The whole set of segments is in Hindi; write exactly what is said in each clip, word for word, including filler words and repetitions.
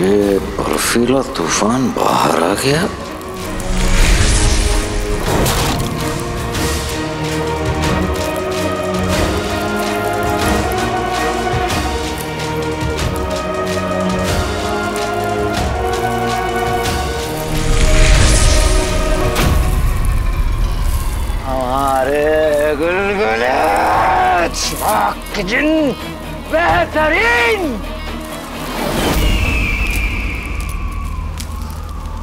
ये बर्फीला तूफान बाहर आ गया। हमारे गुलगुले शाक जिन बेहतरीन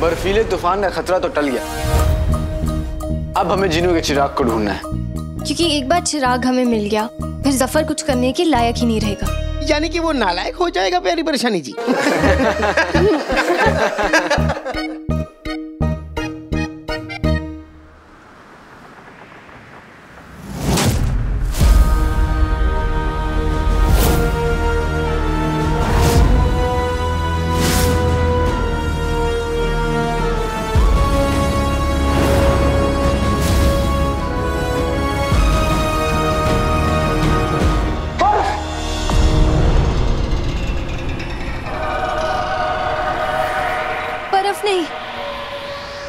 बर्फीले तूफान का खतरा तो टल गया। अब हमें जिन्नू के चिराग को ढूंढना है, क्योंकि एक बार चिराग हमें मिल गया फिर जफर कुछ करने के लायक ही नहीं रहेगा। यानी कि वो नालायक हो जाएगा। प्यारी परेशानी जी।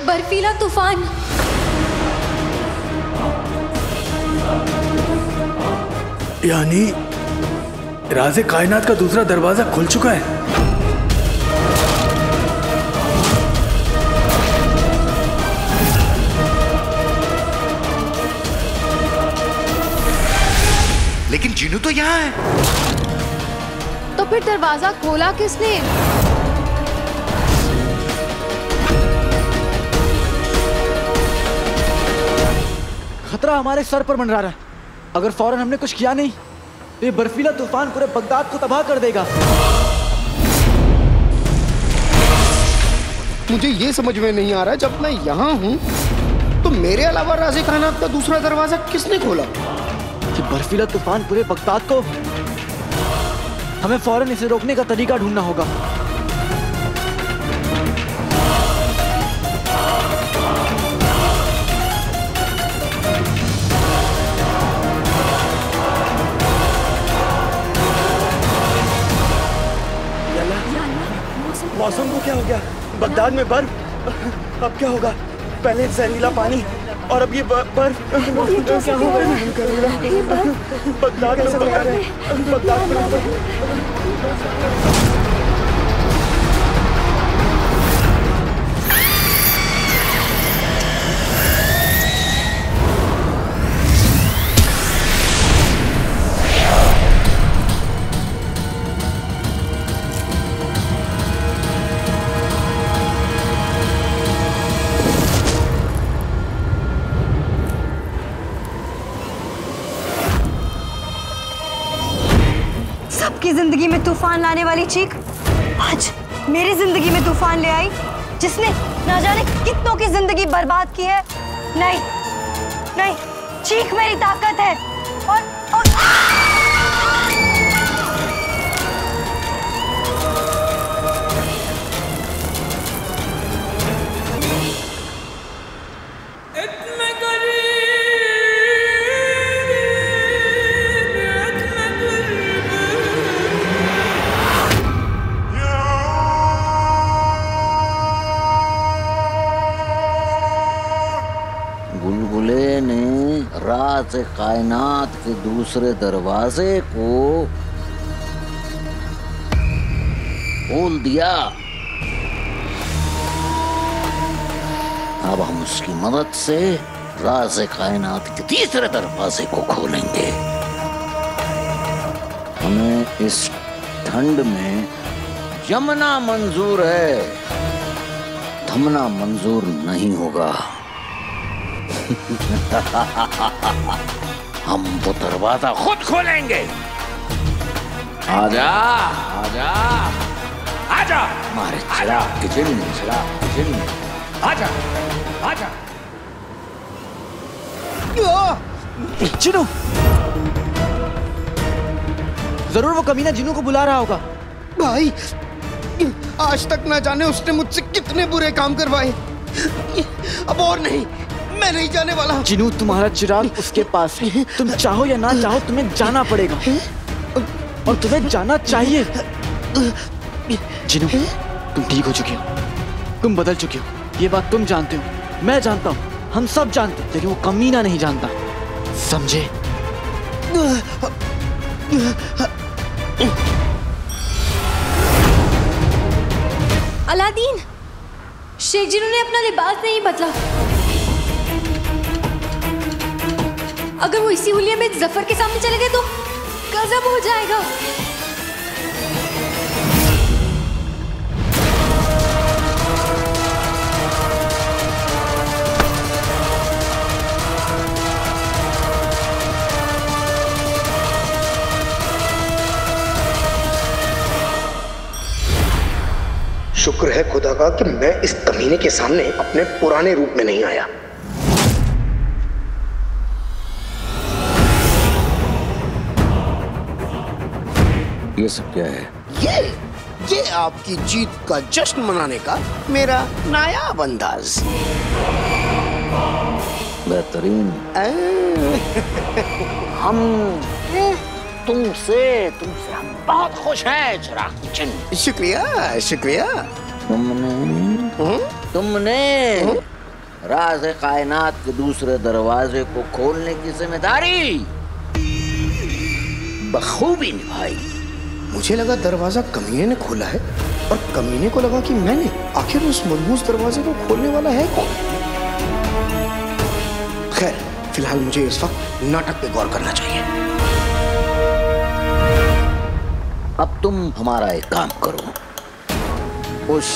बर्फीला तूफान। यानी राज़े कायनात का दूसरा दरवाजा खुल चुका है। लेकिन जिन्नू तो यहाँ है। तो फिर दरवाजा खोला किसने? खतरा हमारे सर पर मंडरा रहा है। अगर फौरन हमने कुछ किया नहीं तो ये बर्फीला तूफान पूरे बगदाद को तबाह कर देगा। मुझे ये समझ में नहीं आ रहा, जब मैं यहाँ हूँ तो मेरे अलावा राज़ी कायनात का दूसरा दरवाजा किसने खोला? ये बर्फीला तूफान पूरे बगदाद को, हमें फौरन इसे रोकने का तरीका ढूंढना होगा। मौसम को क्या हो गया? बगदाद में बर्फ। अब क्या होगा? पहले जहरीला पानी और अब ये बर्फ। क्या होगा? बगदाद में बगदाद में जिंदगी में तूफान लाने वाली चीख आज मेरी जिंदगी में तूफान ले आई, जिसने ना जाने कितनों की जिंदगी बर्बाद की है। नहीं नहीं, चीख मेरी ताकत है। और, और... राज़े कायनात के दूसरे दरवाजे को खोल दिया। अब हम उसकी मदद से राज़े कायनात के तीसरे दरवाजे को खोलेंगे। हमें इस ठंड में जमना मंजूर है, थमना मंजूर नहीं होगा। हम वो दरवाजा खुद खोलेंगे। आजा आजा आजा मारे चला किचन चला किचन आजा आजा जिन्नू, जरूर वो कमीना जिन्नू को बुला रहा होगा। भाई आज तक ना जाने उसने मुझसे कितने बुरे काम करवाए, अब और नहीं, मैं नहीं जाने वाला। जिन्नू तुम्हारा चिराग उसके पास है, तुम चाहो या ना चाहो तुम्हें जाना पड़ेगा और तुम्हें जाना चाहिए। जिन्नू तुम ठीक हो चुकी हो, तुम बदल चुकी हो, ये बात तुम जानते हो, मैं जानता हूँ, हम सब जानते, लेकिन वो कमीना नहीं जानता, समझे? अलादीन, शेख जिन्नू ने अपना लिबास नहीं बदला। अगर वो इसी हुलिया में जफर के सामने चले गए तो गजब हो जाएगा। शुक्र है खुदा का कि मैं इस कमीने के सामने अपने पुराने रूप में नहीं आया। ये सब क्या है? ये ये आपकी जीत का जश्न मनाने का मेरा नायाब अंदाज। बेहतरीन। हम तुमसे तुमसे हम बहुत खुश हैं चिराग किचन। शुक्रिया शुक्रिया। तुमने हुँ? तुमने हुँ? राज कायनात के दूसरे दरवाजे को खोलने की जिम्मेदारी बखूबी निभाई। मुझे लगा दरवाजा कमीने ने खोला है और कमीने को लगा कि मैंने। आखिर उस मनहूस दरवाजे को खोलने वाला है कौन? खैर फिलहाल मुझे इस वक्त नाटक पे गौर करना चाहिए। अब तुम हमारा एक काम करो, उस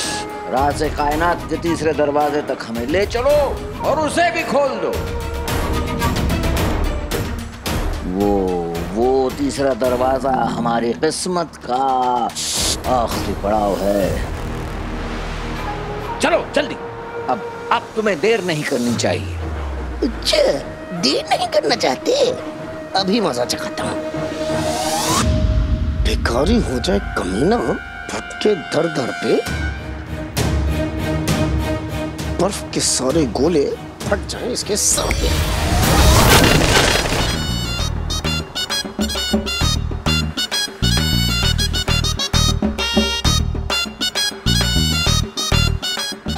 राज़े कायनात के तीसरे दरवाजे तक हमें ले चलो और उसे भी खोल दो। वो वो तीसरा दरवाजा हमारी किस्मत का आखिरी पड़ाव है। चलो जल्दी, अब अब तुम्हें देर नहीं करनी चाहिए। अच्छा, देर नहीं करना चाहते? अभी मजा चखाता हूँ। भिखारी हो जाए कमीना, भटके दर दर पे, बर्फ के सारे गोले फट जाएं इसके सामने।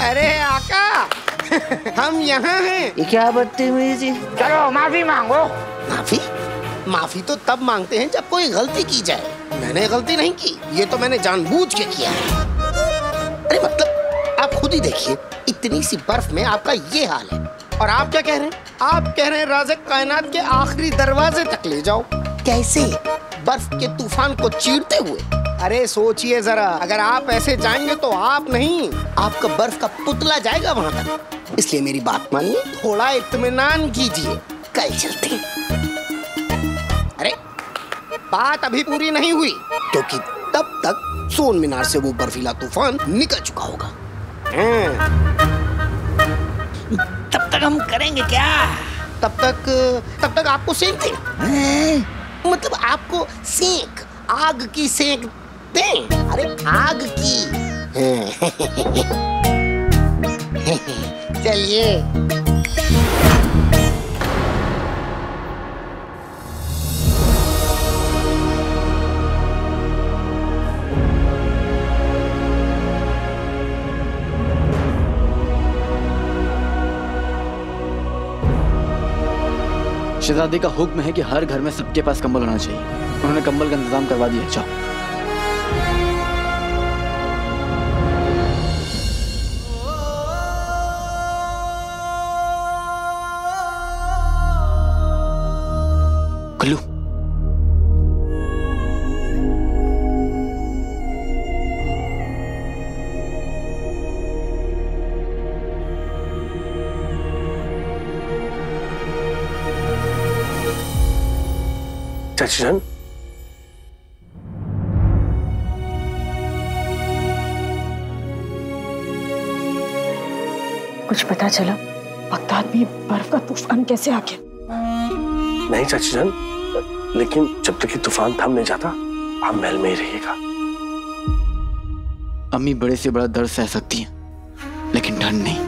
अरे आका, हम यहाँ हैं। ये क्या बदतमीजी? चलो माफी मांगो। माफी? माफी तो तब मांगते हैं जब कोई गलती की जाए। मैंने गलती नहीं की, ये तो मैंने जानबूझ के किया है। अरे मतलब आप खुद ही देखिए, इतनी सी बर्फ में आपका ये हाल है और आप क्या कह रहे हैं? आप कह रहे हैं राज़े कायनात के आखिरी दरवाजे तक ले जाओ। कैसे? बर्फ के तूफान को चीरते हुए। अरे सोचिए जरा, अगर आप ऐसे जाएंगे तो आप नहीं, आपका बर्फ का पुतला जाएगा वहां तक। इसलिए मेरी बात मानिए, थोड़ा इत्मीनान कीजिए, कल चलते हैं। बात अभी पूरी नहीं हुई क्योंकि तब तक सोन मीनार से वो बर्फीला तूफान निकल चुका होगा। तब तक हम करेंगे क्या? तब तक तब तक आपको सेंकते हैं। मतलब आपको सेंक, आग की सेंक दें। अरे आग की। चलिए। शहजादी का हुक्म है कि हर घर में सबके पास कंबल होना चाहिए। उन्होंने कंबल का इंतजाम करवा दिया। जाओ। कल्लू, Children, कुछ पता चला बगदाद में बर्फ का तूफान कैसे आ गया? नहीं चाची जान, लेकिन जब तक कि तूफान थम नहीं जाता आप महल में ही रहिएगा। अम्मी बड़े से बड़ा दर्द सह सकती हैं, लेकिन ठंड नहीं।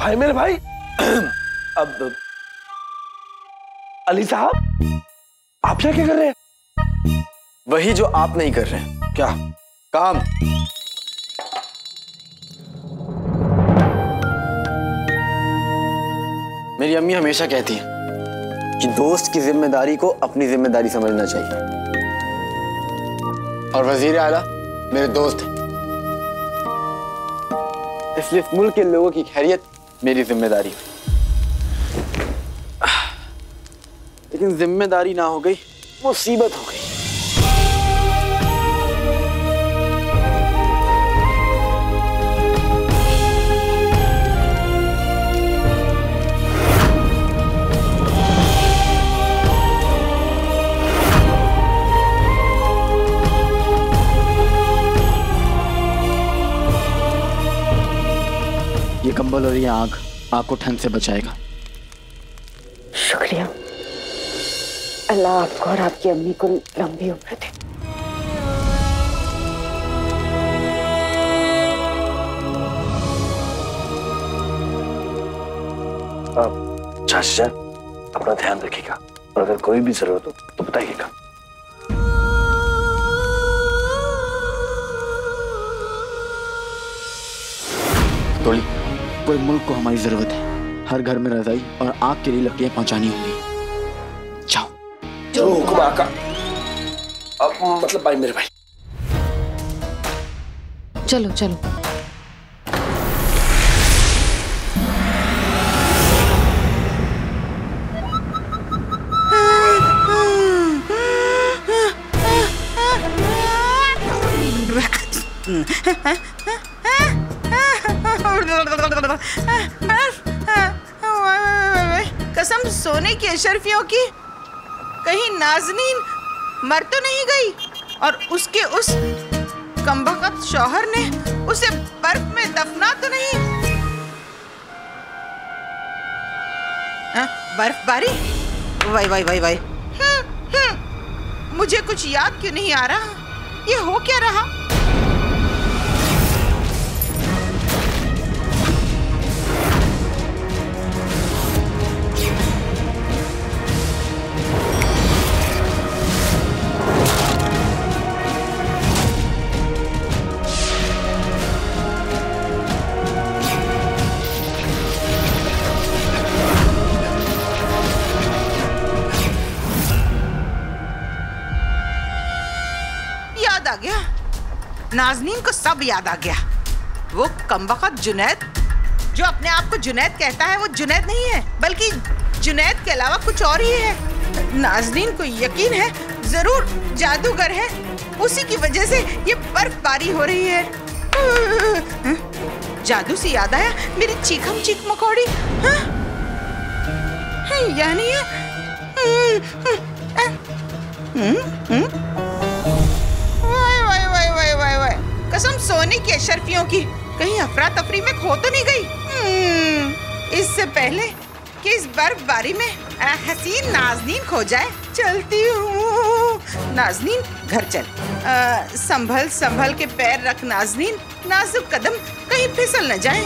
भाई मेरे भाई, अब अली साहब आप क्या क्या कर रहे हैं? वही जो आप नहीं कर रहे हैं। क्या काम? मेरी अम्मी हमेशा कहती है कि दोस्त की जिम्मेदारी को अपनी जिम्मेदारी समझना चाहिए, और वजीर आला मेरे दोस्त हैं, इसलिए इस मुल्क के लोगों की खैरियत मेरी जिम्मेदारी। लेकिन जिम्मेदारी ना हो गई, मुसीबत हो गई। ये कंबल और ये आग आपको ठंड से बचाएगा। शुक्रिया। अल्लाह आपको और आपकी अम्मी को लंबी उम्र दे। आप चाची जान अपना ध्यान रखिएगा, और अगर कोई भी जरूरत हो तो बताइएगा। टोली, पूरे मुल्क को हमारी जरूरत है। हर घर में रजाई और आग के लिए लकड़ियां पहुंचानी होंगी। जाओ। जो हुक्म आका। अब मतलब भाई मेरे भाई। चलो चलो। कसम सोने की अशरफियों की, कहीं नाज़नीन मर तो नहीं गई और उसके उस कमबख्त शौहर ने उसे बर्फ में दफना तो नहीं? बर्फबारी? Why why why why. मुझे कुछ याद क्यों नहीं आ रहा? ये हो क्या रहा? नाज़नीन को सब याद आ गया। वो कमबख्त जुनैद, जो अपने आप को जुनैद कहता है, वो जुनैद नहीं है बल्कि जुनैद के अलावा कुछ और ही है। नाज़नीन को यकीन है जरूर जादूगर है, उसी की वजह से ये बर्फबारी हो रही है। जादू से याद आया मेरी चीखम चीख मकोड़ी, यानी कसम सोने की अशरफियों की, कहीं अफरा तफरी में खो तो नहीं गई? इससे पहले कि इस बर्फबारी में हसीन नाज़नीन खो जाए, चलती हूँ। नाज़नीन घर चल। संभल संभल के पैर रख नाज़नीन, नाजुक कदम कहीं फिसल न जाए।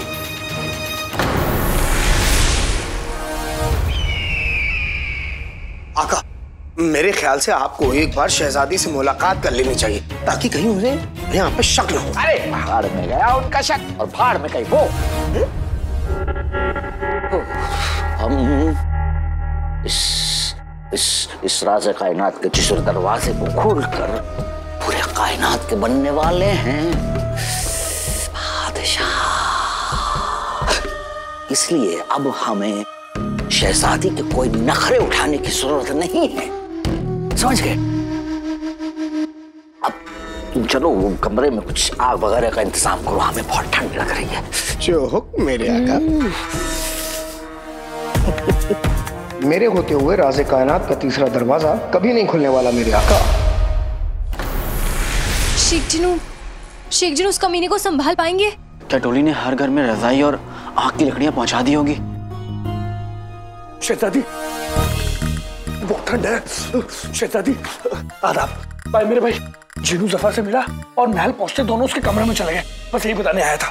आका, मेरे ख्याल से आपको एक बार शहजादी से मुलाकात कर लेनी चाहिए, ताकि कहीं उन्हें यहाँ पे शक न हो। अरे पहाड़ में गया उनका शक, और पहाड़ में कहीं वो हम इस इस इस राज़े कायनात के जिस दरवाजे को खोलकर पूरे कायनात के बनने वाले हैं बादशाह। इसलिए अब हमें शहजादी के कोई नखरे उठाने की जरूरत नहीं है, समझ गए? अब तुम चलो वो कमरे में कुछ आग वगैरह का इंतजाम करो, हमें बहुत ठंड लग रही है। जो हुक्म मेरे आका। मेरे होते हुए राज़े कायनात का तीसरा दरवाजा कभी नहीं खुलने वाला मेरे आका। शेख जिन्नू, शेख जिन्नू उस कमीने को संभाल पाएंगे? क्या टोली ने हर घर में रजाई और आग की लकड़ियां पहुंचा दी होगी? शहजादी बहुत ठंड है। शहजादी आदाब भाई, मेरे भाई जिन्नू जफर से मिला और महल पहुंचते दोनों उसके कमरे में चले गए, बस यही बताने आया था।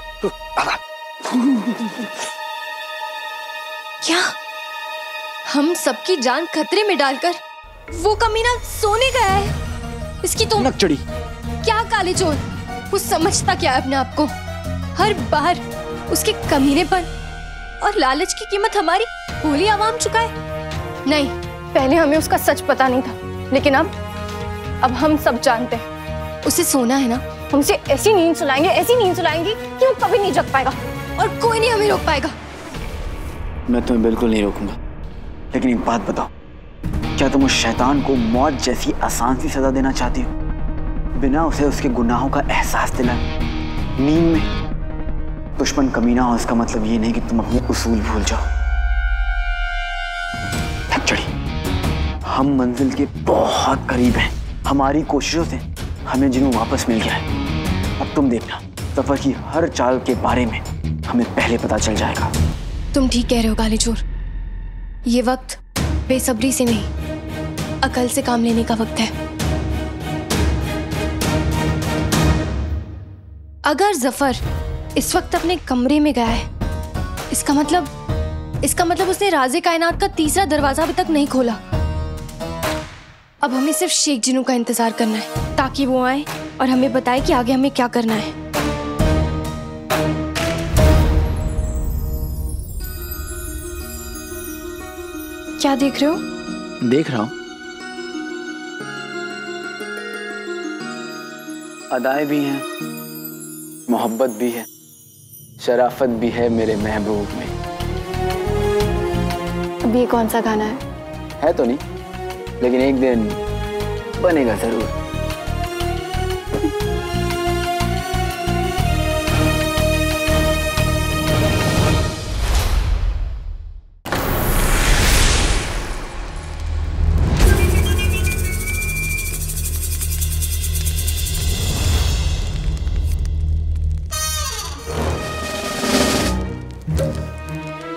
क्या हम सबकी जान खतरे में डालकर वो कमीना सोने गया है? इसकी तो नक चढ़ी। क्या काले चोर, वो समझता क्या है अपने आप को? हर बार उसके कमीनेपन और लालच की कीमत हमारी भोली आवाम चुकाए। नहीं, पहले हमें उसका सच पता नहीं था, लेकिन अब अब हम सब जानते हैं। उसे सोना है ना, हमसे ऐसी नींद सुलाएंगे, ऐसी नींद सुलाएंगे कि वो कभी नहीं जग पाएगा और कोई नहीं हमें रोक पाएगा। मैं तुम्हें बिल्कुल नहीं रोकूंगा, लेकिन एक बात बताओ, क्या तुम उस शैतान को मौत जैसी आसान सी सजा देना चाहती हो, बिना उसे उसके गुनाहों का एहसास दिलाए नींद में? दुश्मन कमीना हो इसका मतलब ये नहीं कि तुम अपने उसूल भूल जाओ। थक चढ़ी, हम मंजिल के बहुत करीब हैं। हमारी कोशिशों से हमें जिन्नू वापस मिल गया है। अब तुम देखना, सफर की हर चाल के बारे में हमें पहले पता चल जाएगा। तुम ठीक कह रहे हो काले चोर, ये वक्त बेसब्री से नहीं, अकल से काम लेने का वक्त है। अगर जफर इस वक्त अपने कमरे में गया है, इसका मतलब इसका मतलब उसने राज़े कायनात का तीसरा दरवाजा अभी तक नहीं खोला। अब हमें सिर्फ शेख जिन्नू का इंतजार करना है, ताकि वो आए और हमें बताए कि आगे हमें क्या करना है। क्या देख रहे हो? देख रहा हूं। अदाएं भी हैं, मोहब्बत भी है, शराफत भी है मेरे महबूब में। अब ये कौन सा गाना है? है तो नहीं, लेकिन एक दिन बनेगा जरूर।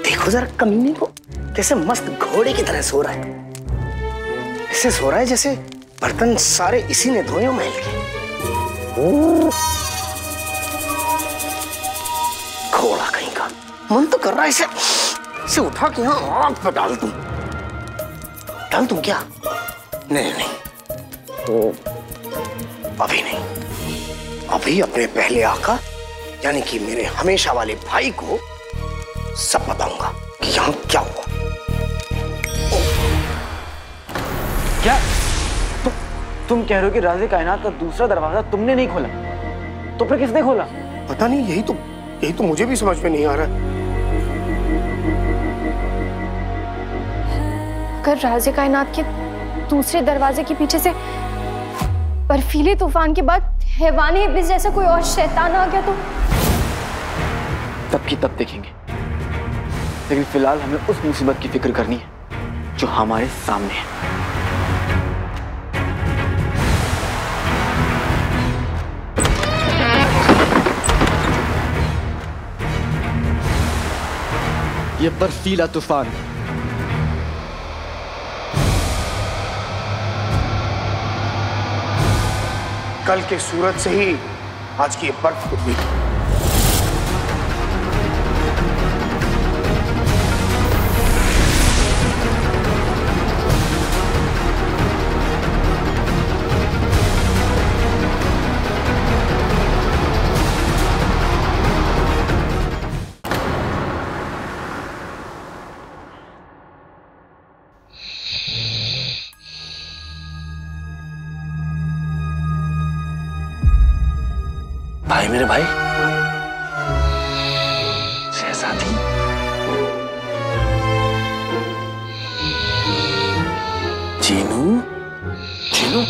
देखो जरा कमीने को, कैसे मस्त घोड़े की तरह सो रहा है। ऐसे सो रहा है जैसे बर्तन सारे इसी ने धोए महल के। घोड़ा कहीं का, मन तो कर रहा है इसे इसे उठा के यहाँ आग पर डाल दूं। डाल दूं क्या? नहीं नहीं, अभी नहीं। अभी अपने पहले आका यानी कि मेरे हमेशा वाले भाई को सब बताऊंगा कि यहाँ क्या हुआ। क्या तु, तुम कह रहे हो कि राज़े कायनात का दूसरा दरवाजा तुमने नहीं खोला? तो फिर किसने खोला? पता नहीं, यही तो यही तो मुझे भी समझ में नहीं आ रहा। अगर राज़े कायनात के दूसरे दरवाजे के पीछे से बर्फीले तूफान के बाद हैवान इब्लिस जैसा कोई और शैतान आ गया तो तब की तब देखेंगे, लेकिन फिलहाल हमें उस मुसीबत की फिक्र करनी है जो हमारे सामने है। ये बर्फीला तूफान कल के सूरज से ही आज की बर्फ हो गई। भाई, मेरे भाई शहजादी, जिन्नू जिन्नू,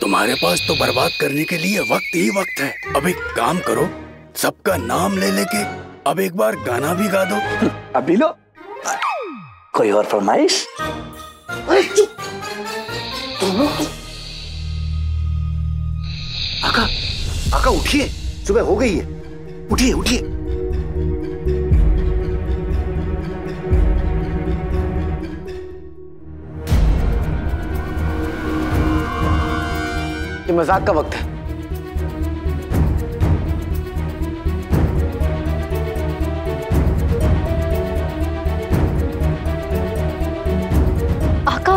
तुम्हारा तुम्हारे पास तो बर्बाद करने के लिए वक्त ही वक्त है। अब एक काम करो, सबका नाम ले लेके अब एक बार गाना भी गा दो। अभी लो। कोई और फरमाइश? आका, आका उठिए, सुबह हो गई है, उठिए उठिए। ये मजाक का वक्त है। आका,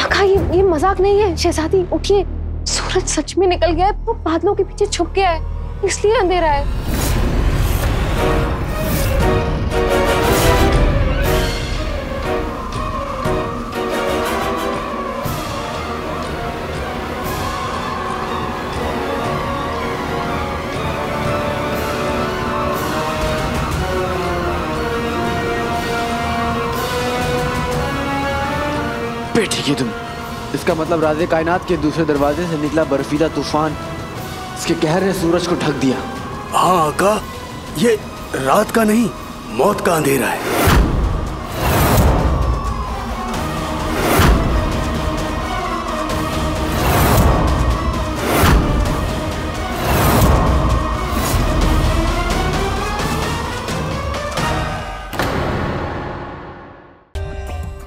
आका ये ये मजाक नहीं है। शहजादी उठिए, सूरज सच में निकल गया है, वो बादलों के पीछे छुप गया है, इसलिए अंधेरा है। बेटी की तुम, इसका मतलब राज़ी कायनात के दूसरे दरवाजे से निकला बर्फीला तूफान, इसके कहर ने सूरज को ढक दिया। हाँ आका, ये रात का नहीं मौत का अंधेरा है।